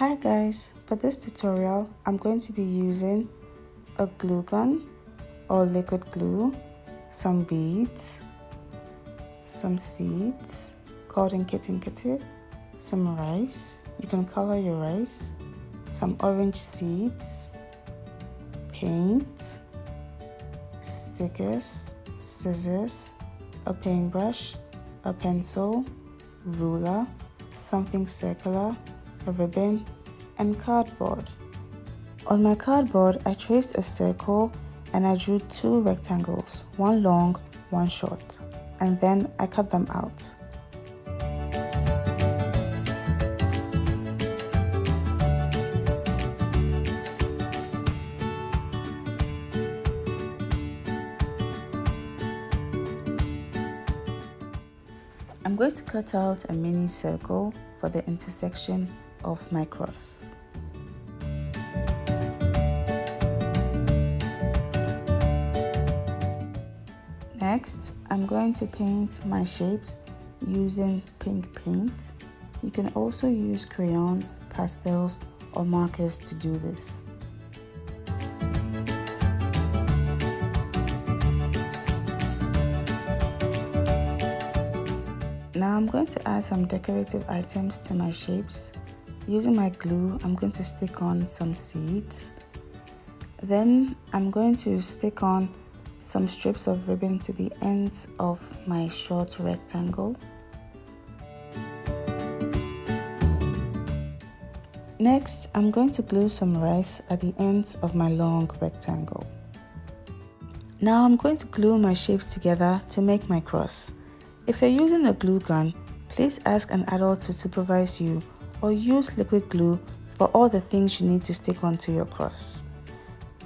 Hi guys, for this tutorial I'm going to be using a glue gun or liquid glue, some beads, some seeds, cotton kitty, some rice, you can color your rice, some orange seeds, paint, stickers, scissors, a paintbrush, a pencil, ruler, something circular, a ribbon, and cardboard. On my cardboard, I traced a circle and I drew two rectangles, one long, one short, and then I cut them out. I'm going to cut out a mini circle for the intersection of my cross. Next, I'm going to paint my shapes using pink paint. You can also use crayons, pastels, or markers to do this. Now I'm going to add some decorative items to my shapes. Using my glue, I'm going to stick on some seeds. Then I'm going to stick on some strips of ribbon to the ends of my short rectangle. Next, I'm going to glue some rice at the ends of my long rectangle. Now I'm going to glue my shapes together to make my cross. If you're using a glue gun, please ask an adult to supervise you, or use liquid glue for all the things you need to stick onto your cross.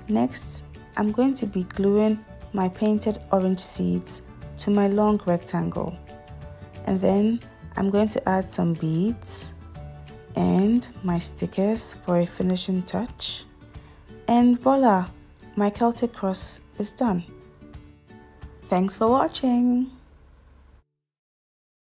Next, I'm going to be gluing my painted orange seeds to my long rectangle. And then I'm going to add some beads and my stickers for a finishing touch. And voila, my Celtic cross is done. Thanks for watching.